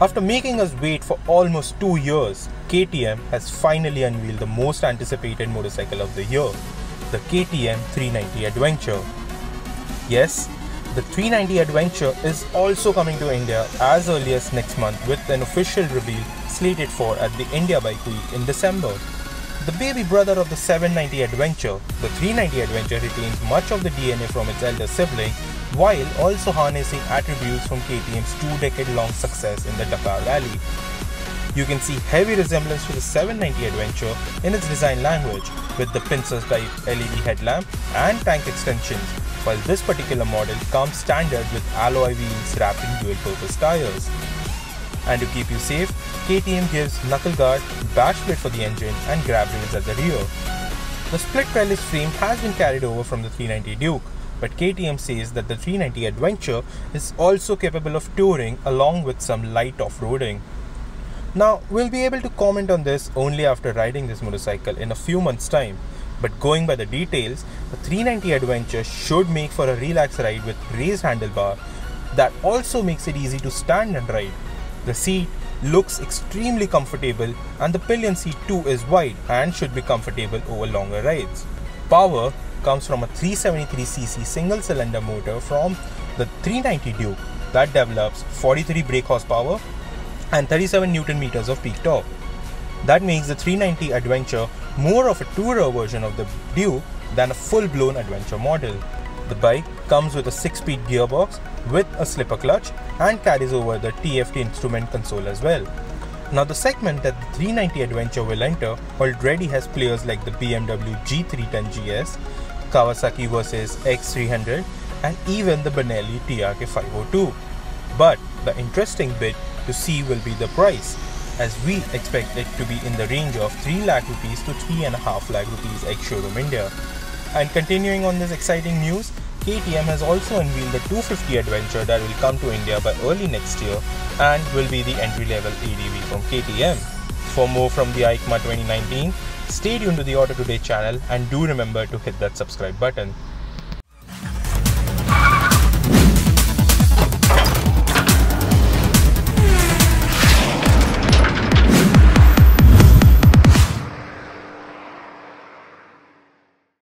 After making us wait for almost 2 years, KTM has finally unveiled the most anticipated motorcycle of the year, the KTM 390 Adventure. Yes, the 390 Adventure is also coming to India as early as next month with an official reveal slated for at the India Bike Week in December. The baby brother of the 790 Adventure, the 390 Adventure retains much of the DNA from its elder sibling while also harnessing attributes from KTM's two-decade-long success in the Dakar Rally. You can see heavy resemblance to the 790 Adventure in its design language with the princess-type LED headlamp and tank extensions, while this particular model comes standard with alloy wheels wrapped in dual-purpose tires. And to keep you safe, KTM gives knuckle guard, bash plate for the engine and grab rails at the rear. The split trellis frame has been carried over from the 390 Duke, but KTM says that the 390 Adventure is also capable of touring along with some light off-roading. Now, we'll be able to comment on this only after riding this motorcycle in a few months' time, but going by the details, the 390 Adventure should make for a relaxed ride with raised handlebar that also makes it easy to stand and ride. The seat looks extremely comfortable and the pillion seat too is wide and should be comfortable over longer rides. Power comes from a 373cc single cylinder motor from the 390 Duke that develops 43 brake horsepower and 37 Nm of peak torque. That makes the 390 Adventure more of a tourer version of the Duke than a full-blown adventure model. The bike comes with a 6-speed gearbox with a slipper clutch and carries over the TFT instrument console as well. Now the segment that the 390 Adventure will enter already has players like the BMW G310GS, Kawasaki vs X300 and even the Benelli TRK 502. But the interesting bit to see will be the price, as we expect it to be in the range of 3 lakh rupees to 3.5 lakh rupees ex-showroom India. And continuing on this exciting news, KTM has also unveiled the 250 Adventure that will come to India by early next year and will be the entry-level ADV from KTM. For more from the EICMA 2019, stay tuned to the Auto Today channel and do remember to hit that subscribe button.